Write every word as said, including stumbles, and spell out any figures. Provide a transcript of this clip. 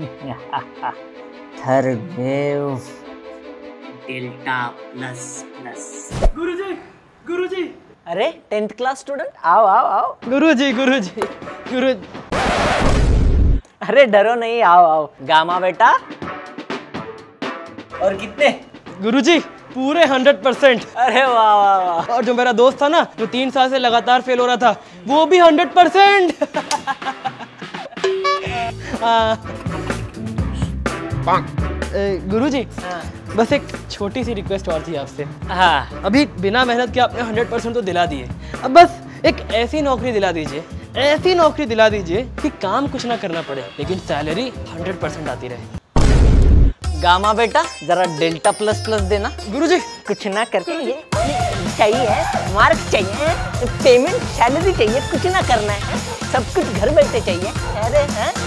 Delta plus plus. गुरुजी, गुरुजी। अरे tenth class student आओ आओ आओ। गुरुजी, गुरुजी, गुरुजी। अरे डरो नहीं, आओ आओ। गामा बेटा। और कितने? गुरुजी पूरे हंड्रेड परसेंट। अरे वाह वाह वाह। और जो मेरा दोस्त था ना, जो तीन साल से लगातार फेल हो रहा था, वो भी हंड्रेड परसेंट। गुरुजी बस एक छोटी सी रिक्वेस्ट और थी आपसे। हाँ, अभी बिना मेहनत के आपने हंड्रेड परसेंट तो दिला दिए, अब बस एक ऐसी नौकरी दिला दीजिए, ऐसी नौकरी दिला दीजिए कि काम कुछ ना करना पड़े लेकिन सैलरी हंड्रेड परसेंट आती रहे। गामा बेटा जरा डेल्टा प्लस प्लस देना। गुरुजी कुछ ना करके ये चाहिए, मार्क्स चाहिए, पेमेंट सैलरी चाहिए, कुछ ना करना है, सब कुछ घर बैठे चाहिए। अरे